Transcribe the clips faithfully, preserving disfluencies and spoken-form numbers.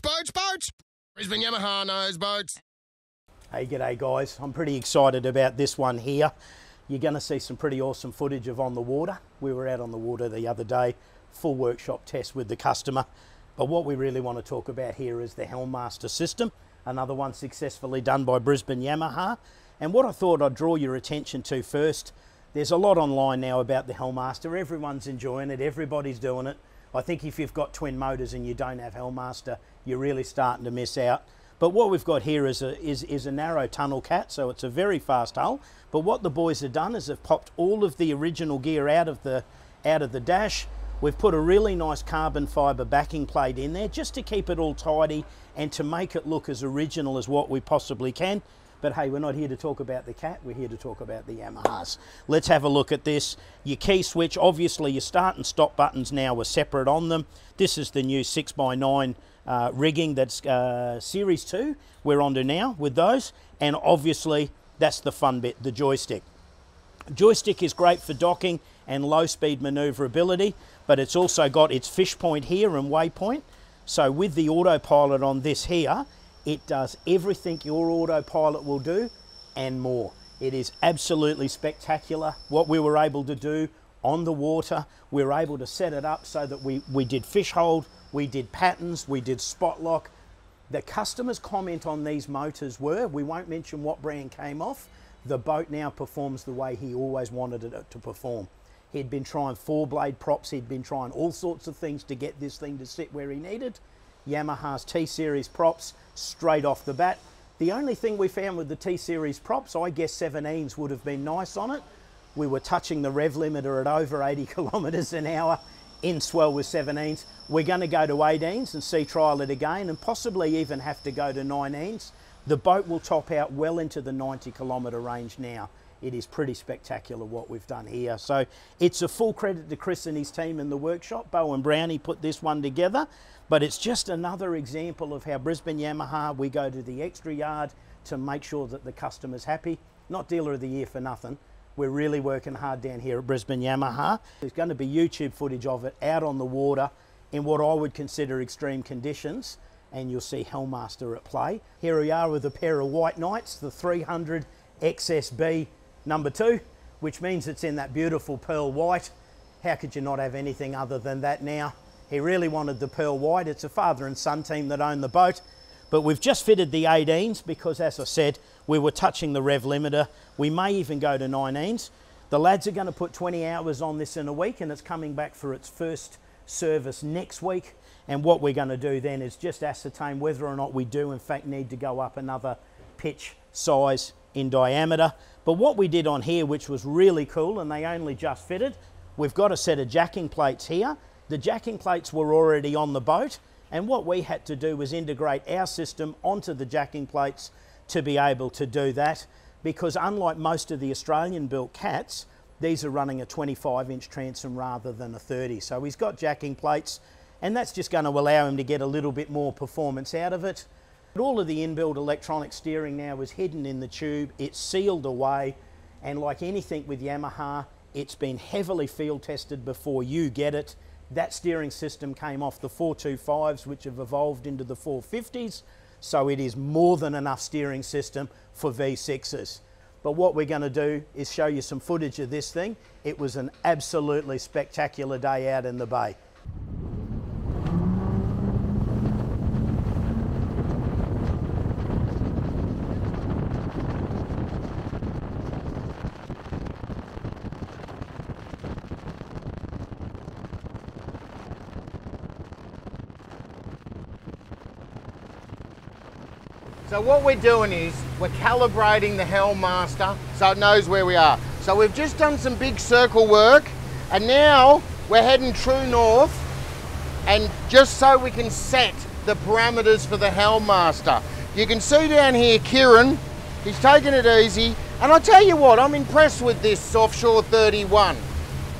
boats, boats, boats. Brisbane Yamaha knows boats. Hey, g'day guys. I'm pretty excited about this one here. You're going to see some pretty awesome footage of on the water. We were out on the water the other day, full workshop test with the customer. But what we really want to talk about here is the Helm Master system, another one successfully done by Brisbane Yamaha. And what I thought I'd draw your attention to first, there's a lot online now about the Helm Master. Everyone's enjoying it, everybody's doing it. I think if you've got twin motors and you don't have Helm Master, you're really starting to miss out. But what we've got here is a, is, is a narrow tunnel cat, so it's a very fast hull. But what the boys have done is they've popped all of the original gear out of the, out of the dash. We've put a really nice carbon fibre backing plate in there just to keep it all tidy and to make it look as original as what we possibly can. But hey, we're not here to talk about the cat, we're here to talk about the Yamahas. Let's have a look at this. Your key switch, obviously your start and stop buttons now are separate on them. This is the new six by nine uh, rigging that's uh, Series two we're onto now with those. And obviously that's the fun bit, the joystick. Joystick is great for docking and low speed maneuverability, but it's also got its fish point here and waypoint. So with the autopilot on this here, it does everything your autopilot will do and more. It is absolutely spectacular what we were able to do on the water. We were able to set it up so that we, we did fish hold, we did patterns, we did spot lock. The customer's comment on these motors were, we won't mention what brand came off, the boat now performs the way he always wanted it to perform. He'd been trying four blade props, he'd been trying all sorts of things to get this thing to sit where he needed. Yamaha's T Series props straight off the bat. The only thing we found with the T Series props, I guess seventeens would have been nice on it. We were touching the rev limiter at over eighty kilometers an hour in swell with seventeens. We're going to go to eighteens and see trial it again and possibly even have to go to nineteens. The boat will top out well into the ninety kilometre range now. It is pretty spectacular what we've done here. So it's a full credit to Chris and his team in the workshop. Bo and Brownie put this one together, but it's just another example of how Brisbane Yamaha, we go to the extra yard to make sure that the customer's happy. Not dealer of the year for nothing. We're really working hard down here at Brisbane Yamaha. There's going to be YouTube footage of it out on the water in what I would consider extreme conditions, and you'll see Helm Master at play. Here we are with a pair of White Knights, the three hundred X S B number two, which means it's in that beautiful pearl white. How could you not have anything other than that now? He really wanted the pearl white. It's a father and son team that own the boat, but we've just fitted the eighteens because, as I said, we were touching the rev limiter. We may even go to nineteens. The lads are going to put twenty hours on this in a week, and it's coming back for its first service next week. And what we're going to do then is just ascertain whether or not we do in fact need to go up another pitch size in diameter. But what we did on here, which was really cool, and they only just fitted, we've got a set of jacking plates here. The jacking plates were already on the boat, and what we had to do was integrate our system onto the jacking plates to be able to do that, because unlike most of the Australian built cats, these are running a twenty-five inch transom rather than a thirty. So he's got jacking plates, and that's just going to allow him to get a little bit more performance out of it. But all of the inbuilt electronic steering now is hidden in the tube. It's sealed away, and like anything with Yamaha, it's been heavily field tested before you get it. That steering system came off the four twenty-fives, which have evolved into the four fifties, so it is more than enough steering system for V sixes. But what we're going to do is show you some footage of this thing. It was an absolutely spectacular day out in the bay. So what we're doing is we're calibrating the Helm Master so it knows where we are. So we've just done some big circle work, and now we're heading true north, and just so we can set the parameters for the Helm Master. You can see down here Kieran, he's taking it easy, and I tell you what, I'm impressed with this Offshore thirty-one.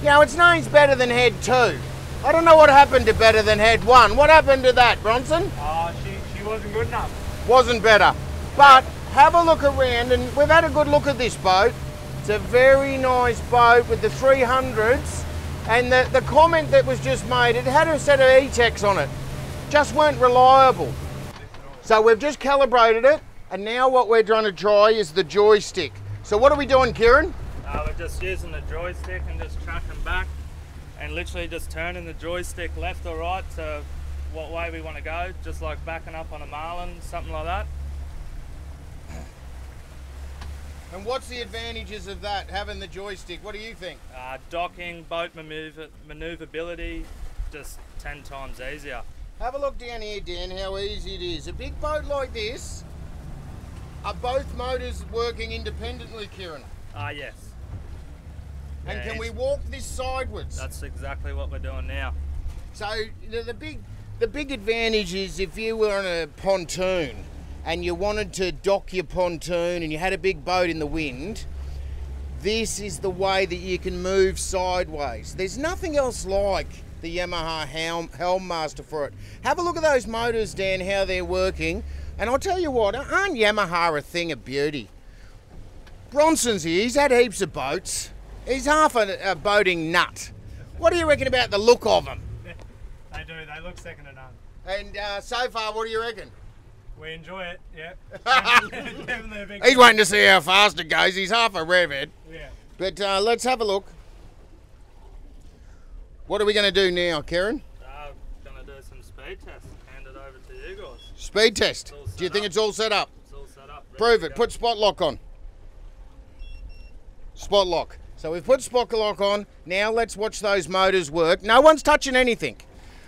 You know, it's name's better than Head two. I don't know what happened to better than Head one. What happened to that, Bronson? Uh, she, she wasn't good enough. Wasn't better, but have a look around, and we've had a good look at this boat. It's a very nice boat with the three hundreds, and the, the comment that was just made, it had a set of e-tecs on it, just weren't reliable. So we've just calibrated it, and now what we're trying to try is the joystick. So what are we doing, Kieran? Uh, we're just using the joystick and just chucking back and literally just turning the joystick left or right to what way we want to go, just like backing up on a marlin, something like that. And what's the advantages of that, having the joystick? What do you think? Uh, docking, boat maneuver maneuverability, just ten times easier. Have a look down here, Dan, how easy it is. A big boat like this, are both motors working independently, Kieran? Ah, uh, yes. And yeah, can we walk this sideways? That's exactly what we're doing now. So the, the, big, the big advantage is if you were on a pontoon, and you wanted to dock your pontoon and you had a big boat in the wind, this is the way that you can move sideways. There's nothing else like the Yamaha Helm, Helm Master for it. Have a look at those motors, Dan, how they're working. And I'll tell you what, aren't Yamaha a thing of beauty? Bronson's here, he's had heaps of boats. He's half a, a boating nut. What do you reckon about the look of them? They do, they look second to none. And uh, so far, what do you reckon? We enjoy it, yeah. He's waiting to see how fast it goes. He's half a rev head. Yeah. But uh, let's have a look. What are we going to do now, Kieran? I'm going to do some speed tests. Hand it over to you guys. Speed test. Do you think it's all set up? It's all set up. Prove it. Put spot lock on. Spot lock. So we've put spot lock on. Now let's watch those motors work. No one's touching anything.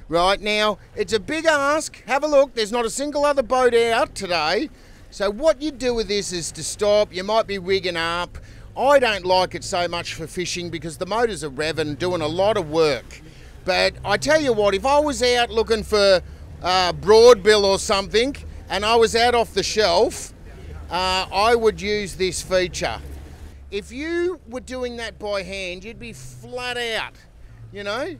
Right now, it's a big ask. Have a look. There's not a single other boat out today. So what you do with this is to stop. You might be wigging up. I don't like it so much for fishing because the motors are revving, doing a lot of work. But I tell you what, if I was out looking for uh, broadbill or something, and I was out off the shelf, uh, I would use this feature. If you were doing that by hand, you'd be flat out, you know?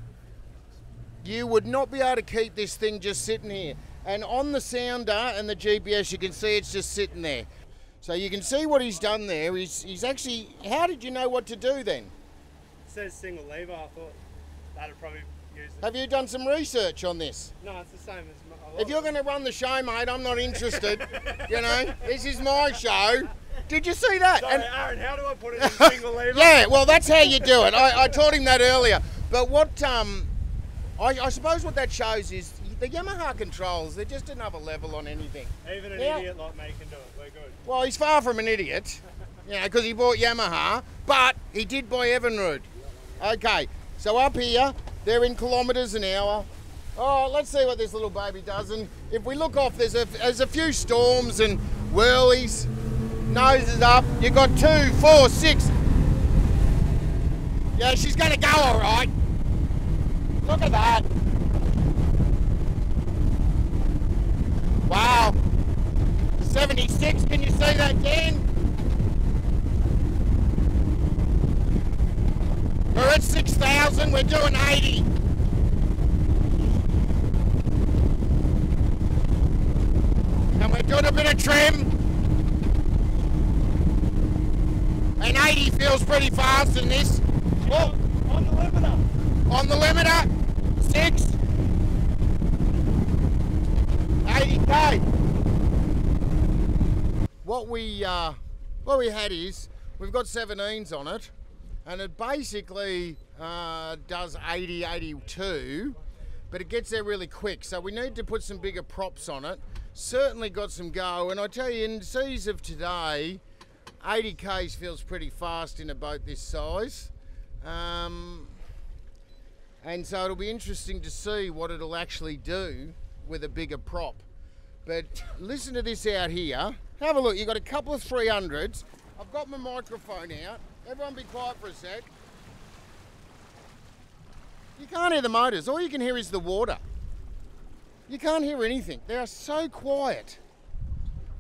You would not be able to keep this thing just sitting here. And on the sounder and the G P S, you can see it's just sitting there. So you can see what he's done there. He's, he's actually, how did you know what to do then? It says single lever, I thought that'd probably use it. Have you done some research on this? No, it's the same as my. If you're gonna run the show, mate, I'm not interested, you know? This is my show. Did you see that? Sorry, and, Aaron, how do I put it in single lever? Yeah, well, that's how you do it. I, I taught him that earlier. But what, um, I, I suppose what that shows is the Yamaha controls, they're just another level on anything. Even an now, idiot like me can do it, we're good. Well, he's far from an idiot, you know, because he bought Yamaha, but he did buy Evinrude. Okay, so up here, they're in kilometres an hour. Oh, let's see what this little baby does. And if we look off, there's a, there's a few storms and whirlies, noses up. You've got two, four, six. Yeah, she's going to go all right. Look at that. Wow. seventy-six, can you see that, Dan? We're at six thousand, we're doing eighty. And we're doing a bit of trim. And eighty feels pretty fast in this. Oh. On the limiter. On the limiter. Six. eighty K. What we uh, what we had is we've got seventeens on it, and it basically uh, does eighty, eighty-two, but it gets there really quick. So we need to put some bigger props on it. Certainly got some go, and I tell you, in the seas of today, eighty Ks feels pretty fast in a boat this size. Um, and so it'll be interesting to see what it'll actually do with a bigger prop. But listen to this out here. Have a look, you've got a couple of three hundreds. I've got my microphone out. Everyone be quiet for a sec. You can't hear the motors. All you can hear is the water. You can't hear anything. They are so quiet.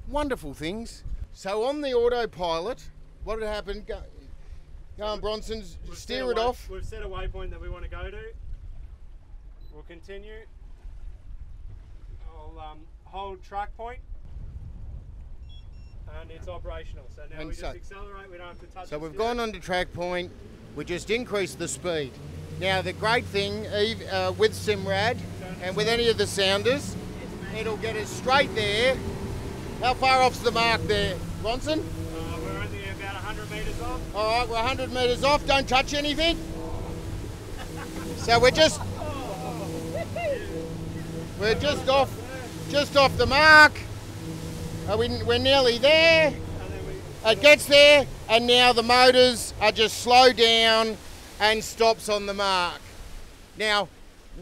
Wonderful things. So on the autopilot, what had happened? Go, go on, Bronson's, we've steer it way, off. We've set a waypoint that we want to go to. We'll continue. Um, hold track point, and it's operational. So now and we so, just accelerate, we don't have to touch. So we've gone onto track point, we just increased the speed. Now the great thing uh, with Simrad and with any of the sounders It'll get us straight there. How far off's the mark there, Bronson? Uh, we're only about one hundred metres off. All right, we're one hundred metres off. Don't touch anything. So we're just, we're just off, just off the mark. Uh, we, we're nearly there. It gets there, and now the motors are just slow down and stops on the mark. Now,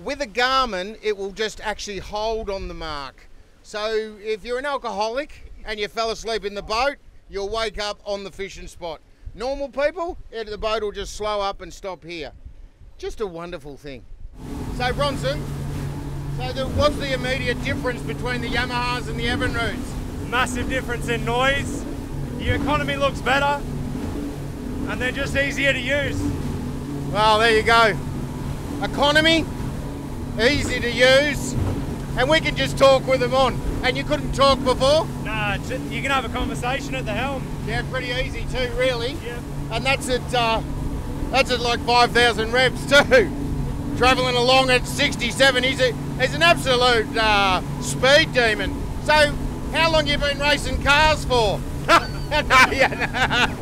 with a Garmin, it will just actually hold on the mark. So if you're an alcoholic and you fell asleep in the boat, you'll wake up on the fishing spot. Normal people, the boat will just slow up and stop here. Just a wonderful thing. So Bronson, so the, what's the immediate difference between the Yamahas and the Evinrudes? Massive difference in noise. Your economy looks better, and they're just easier to use. Well, there you go. Economy, easy to use, and we can just talk with them on. And you couldn't talk before? Nah, you can have a conversation at the helm. Yeah, pretty easy too, really. Yeah. And that's at. Uh, That's at like five thousand revs too. Travelling along at sixty, seventy, he's, a, he's an absolute uh, speed demon. So, how long you been racing cars for? No, yeah, no.